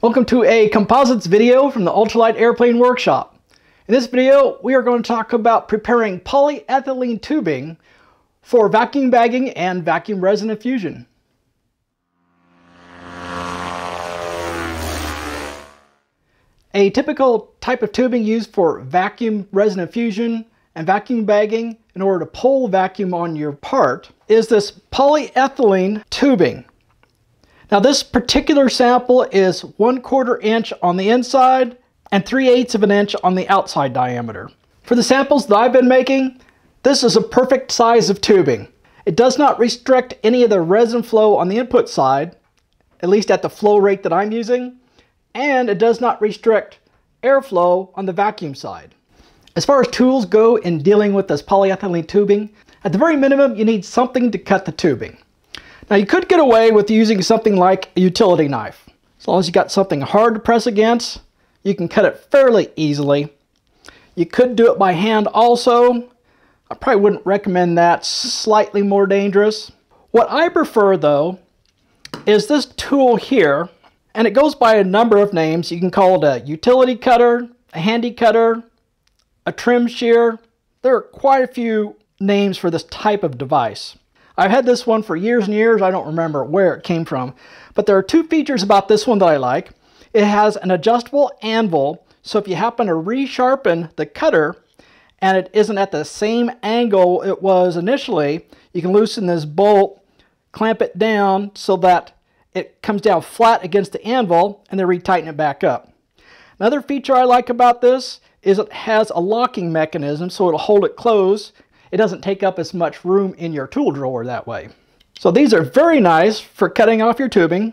Welcome to a composites video from the Ultralight Airplane Workshop. In this video, we are going to talk about preparing polyethylene tubing for vacuum bagging and vacuum resin infusion. A typical type of tubing used for vacuum resin infusion and vacuum bagging in order to pull vacuum on your part is this polyethylene tubing. Now this particular sample is 1/4 inch on the inside and 3/8 of an inch on the outside diameter. For the samples that I've been making, this is a perfect size of tubing. It does not restrict any of the resin flow on the input side, at least at the flow rate that I'm using, and it does not restrict airflow on the vacuum side. As far as tools go in dealing with this polyethylene tubing, at the very minimum you need something to cut the tubing. Now you could get away with using something like a utility knife. As long as you got something hard to press against, you can cut it fairly easily. You could do it by hand also. I probably wouldn't recommend that, slightly more dangerous. What I prefer though is this tool here, and it goes by a number of names. You can call it a utility cutter, a handy cutter, a trim shear. There are quite a few names for this type of device. I've had this one for years and years. I don't remember where it came from, but there are two features about this one that I like. It has an adjustable anvil, so if you happen to resharpen the cutter and it isn't at the same angle it was initially, you can loosen this bolt, clamp it down so that it comes down flat against the anvil, and then retighten it back up. Another feature I like about this is it has a locking mechanism, so it'll hold it closed. It doesn't take up as much room in your tool drawer that way. So these are very nice for cutting off your tubing.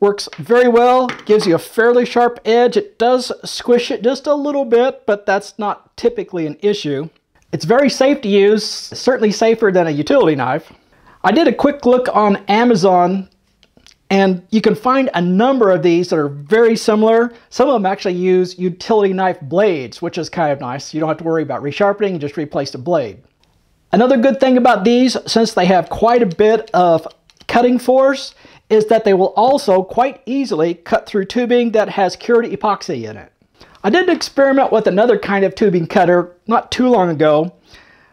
Works very well, gives you a fairly sharp edge. It does squish it just a little bit, but that's not typically an issue. It's very safe to use, certainly safer than a utility knife. I did a quick look on Amazon, and you can find a number of these that are very similar. Some of them actually use utility knife blades, which is kind of nice. You don't have to worry about resharpening, just replace the blade. Another good thing about these, since they have quite a bit of cutting force, is that they will also quite easily cut through tubing that has cured epoxy in it. I did experiment with another kind of tubing cutter not too long ago.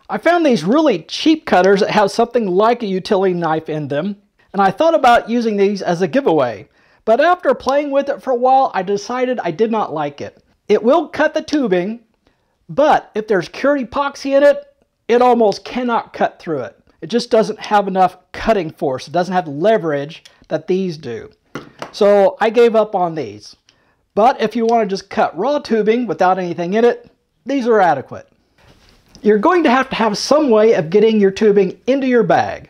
I found these really cheap cutters that have something like a utility knife in them, and I thought about using these as a giveaway, but after playing with it for a while, I decided I did not like it. It will cut the tubing, but if there's cured epoxy in it, it almost cannot cut through it. It just doesn't have enough cutting force. It doesn't have leverage that these do. So I gave up on these. But if you want to just cut raw tubing without anything in it, these are adequate. You're going to have some way of getting your tubing into your bag.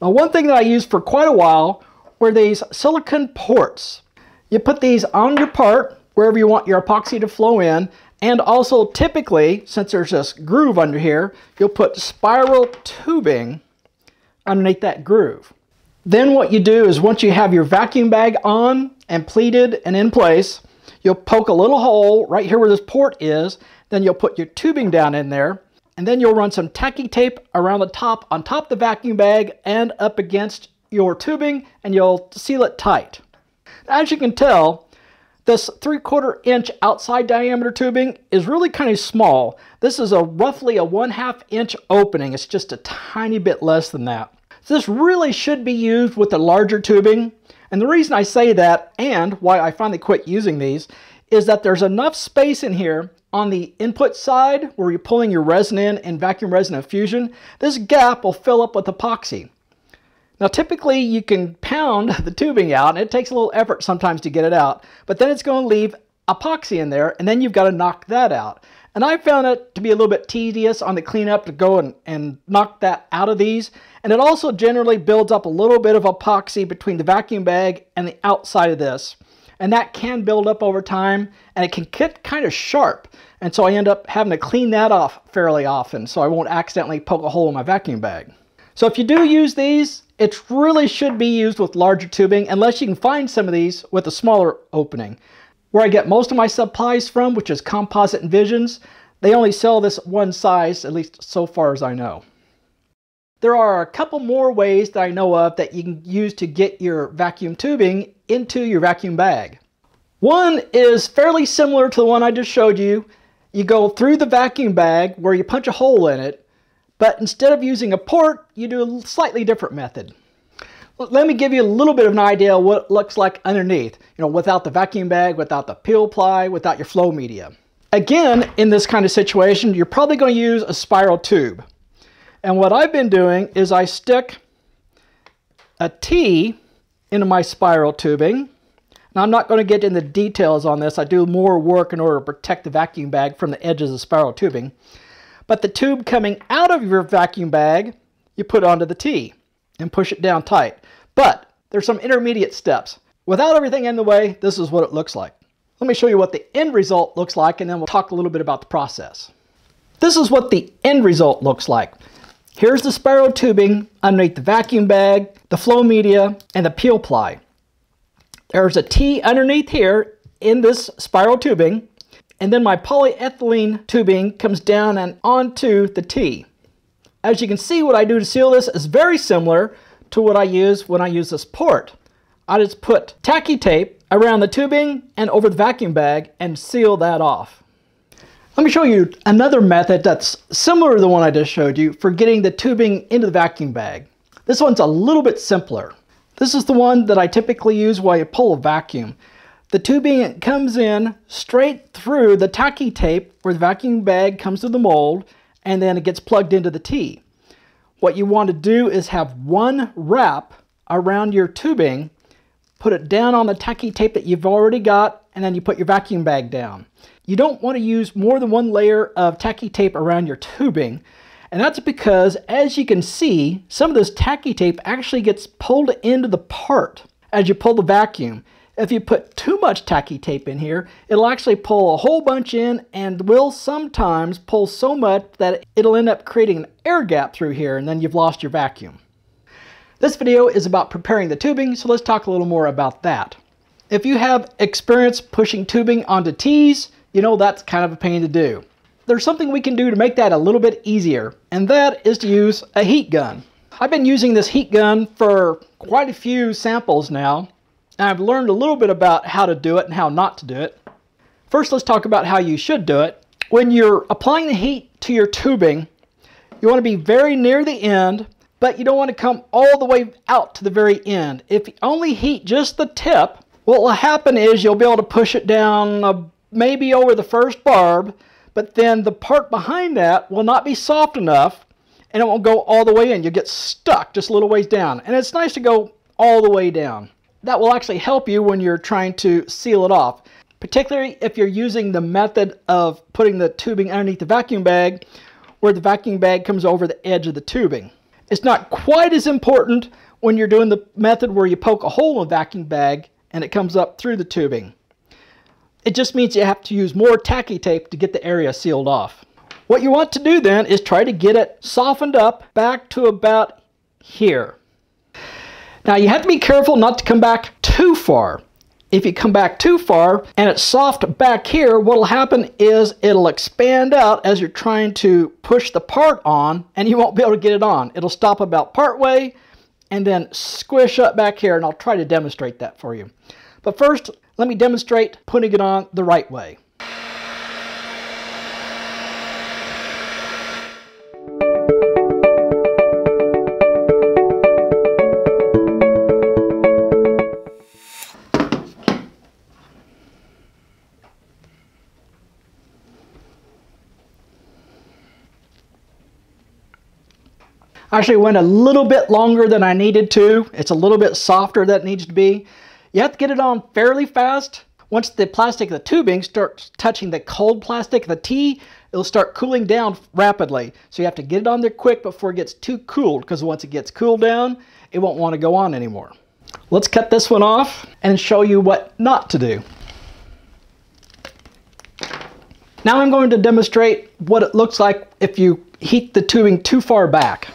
Now, one thing that I used for quite a while were these silicone ports. You put these on your part wherever you want your epoxy to flow in, and also typically, since there's this groove under here, you'll put spiral tubing underneath that groove. Then what you do is once you have your vacuum bag on and pleated and in place, you'll poke a little hole right here where this port is, then you'll put your tubing down in there, and then you'll run some tacky tape around the top, on top of the vacuum bag and up against your tubing, and you'll seal it tight. As you can tell, this 3/4 inch outside diameter tubing is really kind of small. This is roughly a 1/2 inch opening. It's just a tiny bit less than that. So this really should be used with the larger tubing. And the reason I say that, and why I finally quit using these, is that there's enough space in here on the input side where you're pulling your resin in and vacuum resin infusion. This gap will fill up with epoxy. Now typically you can pound the tubing out, and it takes a little effort sometimes to get it out, but then it's going to leave epoxy in there, and then you've got to knock that out. And I found it to be a little bit tedious on the cleanup to go and knock that out of these. And it also generally builds up a little bit of epoxy between the vacuum bag and the outside of this. And that can build up over time, and it can get kind of sharp. And so I end up having to clean that off fairly often so I won't accidentally poke a hole in my vacuum bag. So if you do use these, it really should be used with larger tubing, unless you can find some of these with a smaller opening. Where I get most of my supplies from, which is Composite Envisions, they only sell this one size, at least so far as I know. There are a couple more ways that I know of that you can use to get your vacuum tubing into your vacuum bag. One is fairly similar to the one I just showed you. You go through the vacuum bag where you punch a hole in it, but instead of using a port, you do a slightly different method. Let me give you a little bit of an idea of what it looks like underneath, without the vacuum bag, without the peel ply, without your flow media. Again, in this kind of situation, you're probably going to use a spiral tube. And what I've been doing is I stick a T into my spiral tubing. Now, I'm not going to get into the details on this. I do more work in order to protect the vacuum bag from the edges of spiral tubing. But the tube coming out of your vacuum bag, you put onto the T and push it down tight. But there's some intermediate steps. Without everything in the way, this is what it looks like. Let me show you what the end result looks like, and then we'll talk a little bit about the process. This is what the end result looks like. Here's the spiral tubing underneath the vacuum bag, the flow media, and the peel ply. There's a T underneath here in this spiral tubing, and then my polyethylene tubing comes down and onto the T. As you can see, what I do to seal this is very similar to what I use when I use this port. I just put tacky tape around the tubing and over the vacuum bag and seal that off. Let me show you another method that's similar to the one I just showed you for getting the tubing into the vacuum bag. This one's a little bit simpler. This is the one that I typically use while you pull a vacuum. The tubing comes in straight through the tacky tape where the vacuum bag comes through the mold, and then it gets plugged into the T. What you want to do is have one wrap around your tubing, put it down on the tacky tape that you've already got, and then you put your vacuum bag down. You don't want to use more than one layer of tacky tape around your tubing. And that's because, as you can see, some of this tacky tape actually gets pulled into the part as you pull the vacuum. If you put too much tacky tape in here, it'll actually pull a whole bunch in, and will sometimes pull so much that it'll end up creating an air gap through here, and then you've lost your vacuum. This video is about preparing the tubing, so let's talk a little more about that. If you have experience pushing tubing onto T's, that's kind of a pain to do. There's something we can do to make that a little bit easier, and that is to use a heat gun. I've been using this heat gun for quite a few samples now, and I've learned a little bit about how to do it and how not to do it. First, let's talk about how you should do it. When you're applying the heat to your tubing, you want to be very near the end, but you don't want to come all the way out to the very end. If you only heat just the tip, what will happen is you'll be able to push it down maybe over the first barb, but then the part behind that will not be soft enough and it won't go all the way in. You'll get stuck just a little ways down. And it's nice to go all the way down. That will actually help you when you're trying to seal it off, particularly if you're using the method of putting the tubing underneath the vacuum bag where the vacuum bag comes over the edge of the tubing. It's not quite as important when you're doing the method where you poke a hole in the vacuum bag and it comes up through the tubing. It just means you have to use more tacky tape to get the area sealed off. What you want to do then is try to get it softened up back to about here. Now you have to be careful not to come back too far. If you come back too far and it's soft back here, what will happen is it'll expand out as you're trying to push the part on, and you won't be able to get it on. It'll stop about partway and then squish up back here, and I'll try to demonstrate that for you. But first, let me demonstrate putting it on the right way. I actually went a little bit longer than I needed to. It's a little bit softer than it needs to be. You have to get it on fairly fast. Once the plastic of the tubing starts touching the cold plastic of the T, it'll start cooling down rapidly. So you have to get it on there quick before it gets too cooled, because once it gets cooled down, it won't want to go on anymore. Let's cut this one off and show you what not to do. Now I'm going to demonstrate what it looks like if you heat the tubing too far back.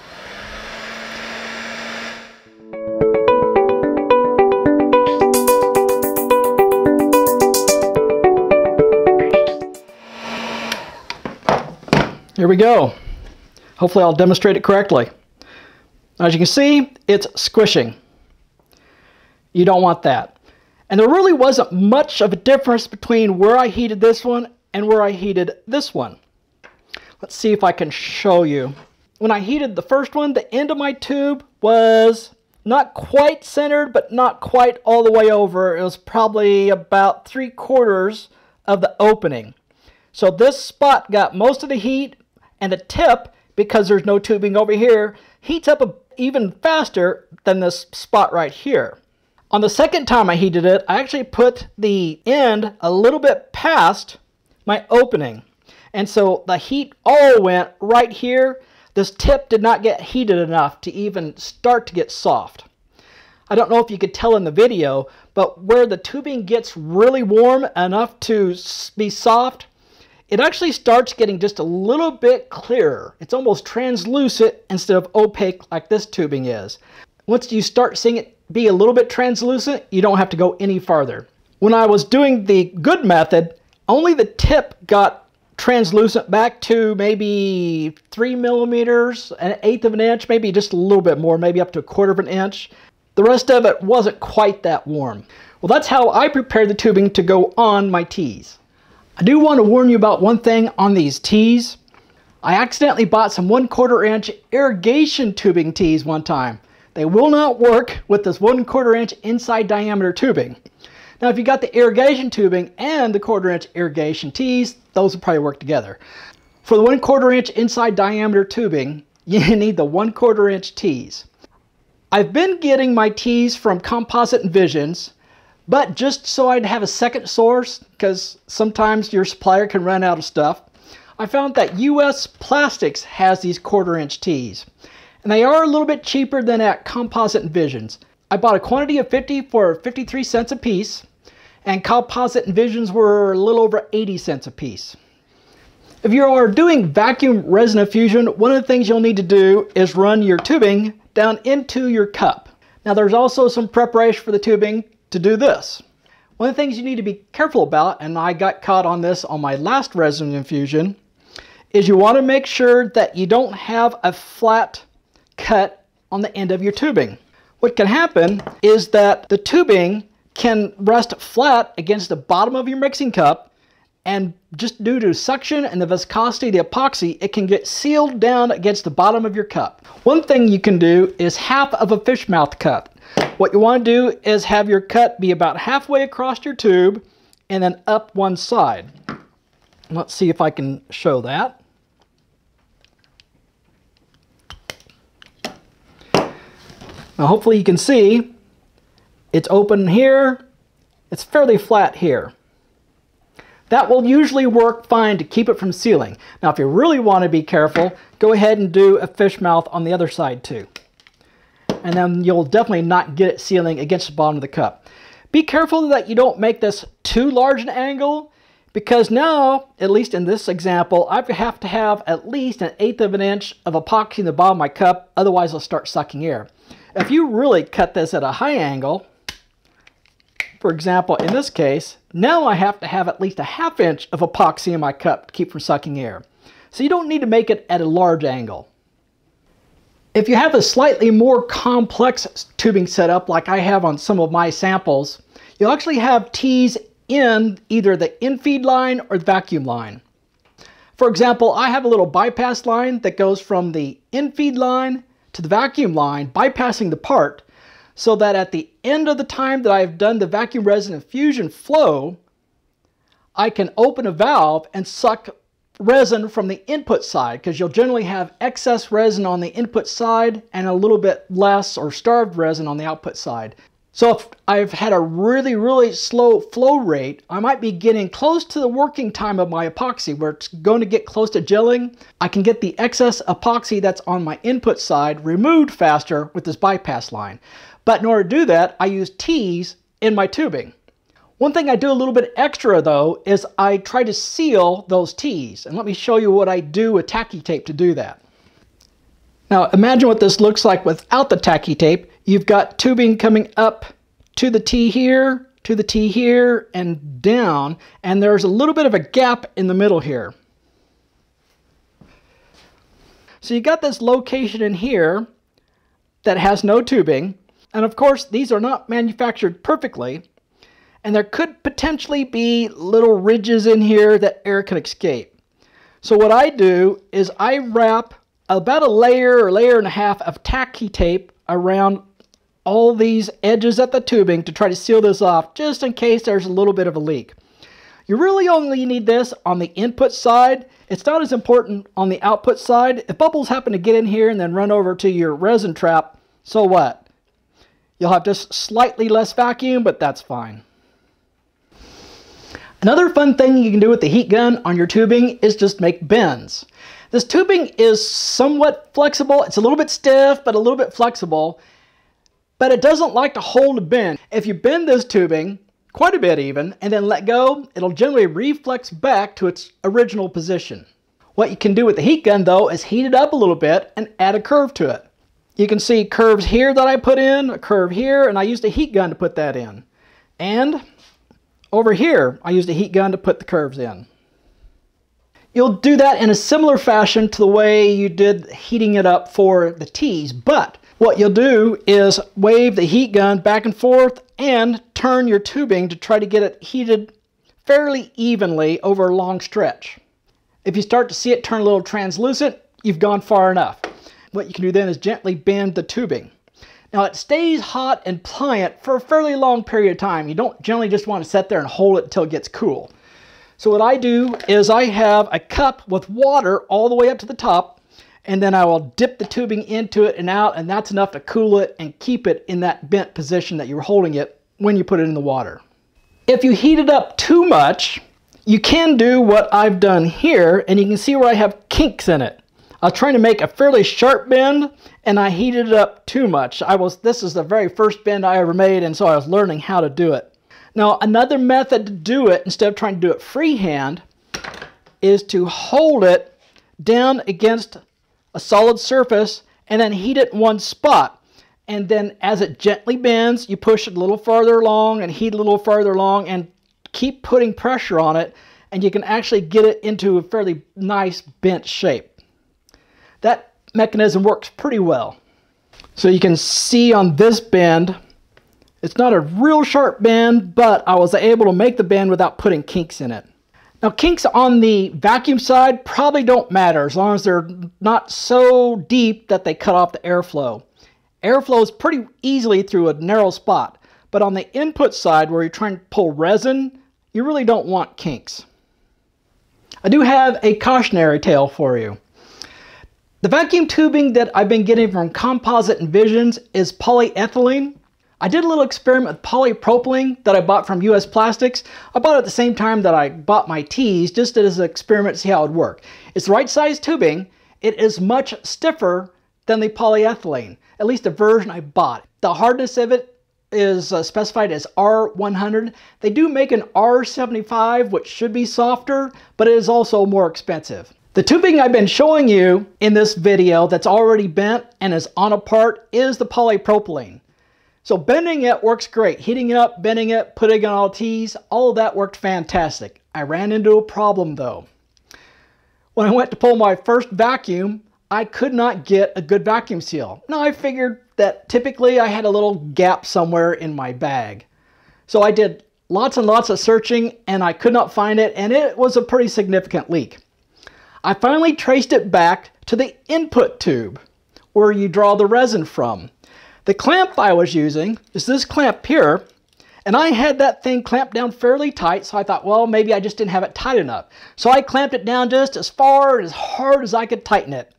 Here we go. Hopefully I'll demonstrate it correctly. As you can see, it's squishing. You don't want that. And there really wasn't much of a difference between where I heated this one and where I heated this one. Let's see if I can show you. When I heated the first one, the end of my tube was not quite centered, but not quite all the way over. It was probably about 3/4 of the opening. So this spot got most of the heat, and the tip, because there's no tubing over here, heats up even faster than this spot right here. On the second time I heated it, I actually put the end a little bit past my opening. And so the heat all went right here. This tip did not get heated enough to even start to get soft. I don't know if you could tell in the video, but where the tubing gets really warm enough to be soft, it actually starts getting just a little bit clearer. It's almost translucent instead of opaque like this tubing is. Once you start seeing it be a little bit translucent, you don't have to go any farther. When I was doing the good method, only the tip got translucent back to maybe 3 millimeters, 1/8 of an inch, maybe just a little bit more, maybe up to 1/4 of an inch. The rest of it wasn't quite that warm. Well, that's how I prepared the tubing to go on my tees. I do want to warn you about one thing on these tees. I accidentally bought some 1/4 inch irrigation tubing tees one time. They will not work with this 1/4 inch inside diameter tubing. Now, if you got the irrigation tubing and the 1/4 inch irrigation tees, those would probably work together. For the 1/4 inch inside diameter tubing, you need the 1/4 inch tees. I've been getting my tees from Composite Envisions, but just so I'd have a second source, because sometimes your supplier can run out of stuff, I found that U.S. Plastics has these 1/4 inch tees. And they are a little bit cheaper than at Composite Envisions. I bought a quantity of 50 for 53 cents a piece, and Composite Envisions were a little over 80 cents a piece. If you are doing vacuum resin infusion, one of the things you'll need to do is run your tubing down into your cup. Now, there's also some preparation for the tubing to do this. One of the things you need to be careful about, and I got caught on this on my last resin infusion, is you want to make sure that you don't have a flat cut on the end of your tubing. What can happen is that the tubing can rest flat against the bottom of your mixing cup, and just due to suction and the viscosity of the epoxy, it can get sealed down against the bottom of your cup. One thing you can do is half of a fish mouth cut. What you want to do is have your cut be about halfway across your tube and then up one side. Let's see if I can show that. Now, hopefully you can see it's open here. It's fairly flat here. That will usually work fine to keep it from sealing. Now, if you really want to be careful, go ahead and do a fish mouth on the other side too. And then you'll definitely not get it sealing against the bottom of the cup. Be careful that you don't make this too large an angle, because now, at least in this example, I have to have at least 1/8 of an inch of epoxy in the bottom of my cup, otherwise it'll start sucking air. If you really cut this at a high angle, for example, in this case, now I have to have at least 1/2 inch of epoxy in my cup to keep from sucking air. So you don't need to make it at a large angle. If you have a slightly more complex tubing setup like I have on some of my samples, you'll actually have tees in either the infeed line or the vacuum line. For example, I have a little bypass line that goes from the infeed line to the vacuum line, bypassing the part, so that at the end of the time that I've done the vacuum resin infusion flow, I can open a valve and suck resin from the input side, because you'll generally have excess resin on the input side and a little bit less or starved resin on the output side. So if I've had a really slow flow rate, I might be getting close to the working time of my epoxy where it's going to get close to gelling. I can get the excess epoxy that's on my input side removed faster with this bypass line. But in order to do that, I use tees in my tubing. One thing I do a little bit extra though is I try to seal those tees, and let me show you what I do with tacky tape to do that. Now, imagine what this looks like without the tacky tape. You've got tubing coming up to the tee here, to the tee here, and down, and there's a little bit of a gap in the middle here. So you got this location in here, that has no tubing. And of course, these are not manufactured perfectly. And there could potentially be little ridges in here that air can escape. So what I do is I wrap about a layer or layer and a half of tacky tape around all these edges at the tubing to try to seal this off, just in case there's a little bit of a leak. You really only need this on the input side. It's not as important on the output side. If bubbles happen to get in here and then run over to your resin trap, so what? You'll have just slightly less vacuum, but that's fine. Another fun thing you can do with the heat gun on your tubing is just make bends. This tubing is somewhat flexible. It's a little bit stiff, but a little bit flexible, but it doesn't like to hold a bend. If you bend this tubing, quite a bit even, and then let go, it'll generally reflex back to its original position. What you can do with the heat gun though is heat it up a little bit and add a curve to it. You can see curves here that I put in, a curve here, and I used a heat gun to put that in. And over here, I used a heat gun to put the curves in. You'll do that in a similar fashion to the way you did heating it up for the T's, but what you'll do is wave the heat gun back and forth and turn your tubing to try to get it heated fairly evenly over a long stretch. If you start to see it turn a little translucent, you've gone far enough. What you can do then is gently bend the tubing. Now it stays hot and pliant for a fairly long period of time. You don't generally just want to sit there and hold it until it gets cool. So what I do is I have a cup with water all the way up to the top, and then I will dip the tubing into it and out, and that's enough to cool it and keep it in that bent position that you're holding it when you put it in the water. If you heat it up too much, you can do what I've done here, and you can see where I have kinks in it. I was trying to make a fairly sharp bend, and I heated it up too much. This is the very first bend I ever made, and so I was learning how to do it. Now, another method to do it, instead of trying to do it freehand, is to hold it down against a solid surface and then heat it in one spot. And then as it gently bends, you push it a little farther along and heat a little farther along and keep putting pressure on it, and you can actually get it into a fairly nice bent shape. That mechanism works pretty well. So you can see on this bend, it's not a real sharp bend, but I was able to make the bend without putting kinks in it. Now, kinks on the vacuum side probably don't matter as long as they're not so deep that they cut off the airflow. Airflows pretty easily through a narrow spot, but on the input side where you're trying to pull resin, you really don't want kinks. I do have a cautionary tale for you. The vacuum tubing that I've been getting from Composite Envisions is polyethylene. I did a little experiment with polypropylene that I bought from U.S. Plastics. I bought it at the same time that I bought my T's, just as an experiment to see how it would work. It's the right size tubing. It is much stiffer than the polyethylene, at least the version I bought. The hardness of it is specified as R100. They do make an R75, which should be softer, but it is also more expensive. The tubing I've been showing you in this video that's already bent and is on a part is the polypropylene. So bending it works great. Heating it up, bending it, putting on all T's, all of that worked fantastic. I ran into a problem though. When I went to pull my first vacuum, I could not get a good vacuum seal. Now I figured that typically I had a little gap somewhere in my bag. So I did lots and lots of searching and I could not find it, and it was a pretty significant leak. I finally traced it back to the input tube where you draw the resin from. The clamp I was using is this clamp here, and I had that thing clamped down fairly tight, so I thought, well, maybe I just didn't have it tight enough. So I clamped it down just as far and as hard as I could tighten it.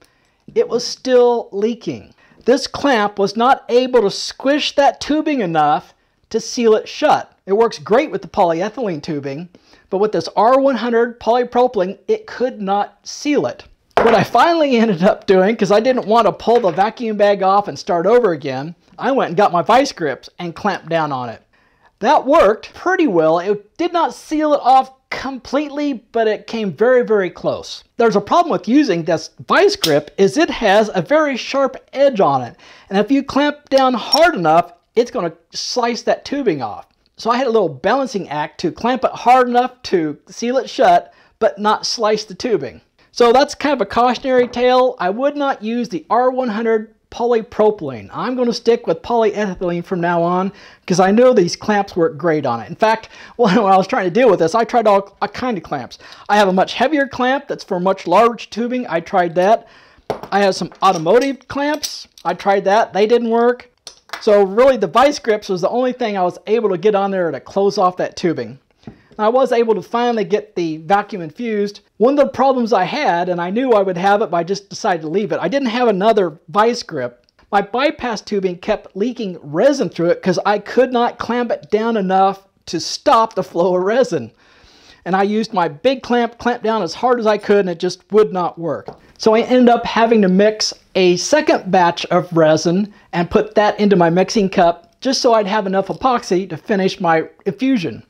It was still leaking. This clamp was not able to squish that tubing enough to seal it shut. It works great with the polyethylene tubing, but with this R100 polypropylene, it could not seal it. What I finally ended up doing, because I didn't want to pull the vacuum bag off and start over again, I went and got my vice grips and clamped down on it. That worked pretty well. It did not seal it off completely, but it came very, very close. There's a problem with using this vice grip is it has a very sharp edge on it. And if you clamp down hard enough, it's going to slice that tubing off. So I had a little balancing act to clamp it hard enough to seal it shut, but not slice the tubing. So that's kind of a cautionary tale. I would not use the R100 polypropylene. I'm going to stick with polyethylene from now on because I know these clamps work great on it. In fact, when I was trying to deal with this, I tried all kind of clamps. I have a much heavier clamp that's for much large tubing. I tried that. I have some automotive clamps. I tried that. They didn't work. So really the vice grips was the only thing I was able to get on there to close off that tubing. I was able to finally get the vacuum infused. One of the problems I had, and I knew I would have it, but I just decided to leave it. I didn't have another vice grip. My bypass tubing kept leaking resin through it because I could not clamp it down enough to stop the flow of resin. And I used my big clamp down as hard as I could, and it just would not work. So I ended up having to mix a second batch of resin and put that into my mixing cup just so I'd have enough epoxy to finish my infusion.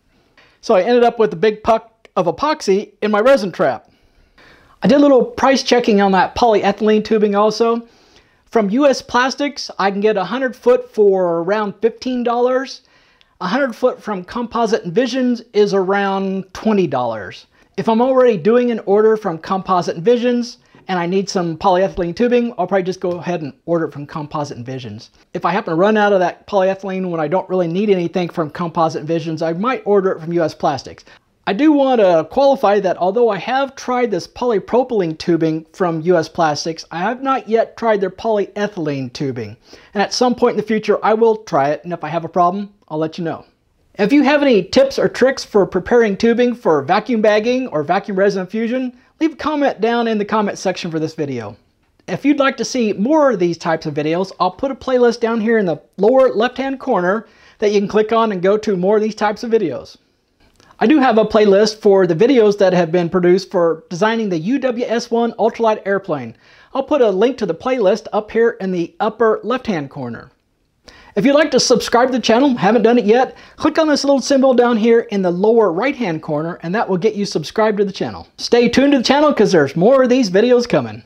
So I ended up with a big puck of epoxy in my resin trap. I did a little price checking on that polyethylene tubing also. From U.S. Plastics, I can get 100 foot for around $15. 100 foot from Composite Envisions is around $20. If I'm already doing an order from Composite Envisions and I need some polyethylene tubing, I'll probably just go ahead and order it from Composite Envisions. If I happen to run out of that polyethylene when I don't really need anything from Composite Envisions, I might order it from U.S. Plastics. I do want to qualify that although I have tried this polypropylene tubing from U.S. Plastics, I have not yet tried their polyethylene tubing. And at some point in the future, I will try it, and if I have a problem, I'll let you know. If you have any tips or tricks for preparing tubing for vacuum bagging or vacuum resin infusion, leave a comment down in the comment section for this video. If you'd like to see more of these types of videos, I'll put a playlist down here in the lower left-hand corner that you can click on and go to more of these types of videos. I do have a playlist for the videos that have been produced for designing the UWS-1 ultralight airplane. I'll put a link to the playlist up here in the upper left-hand corner. If you'd like to subscribe to the channel, haven't done it yet, click on this little symbol down here in the lower right-hand corner, and that will get you subscribed to the channel. Stay tuned to the channel because there's more of these videos coming.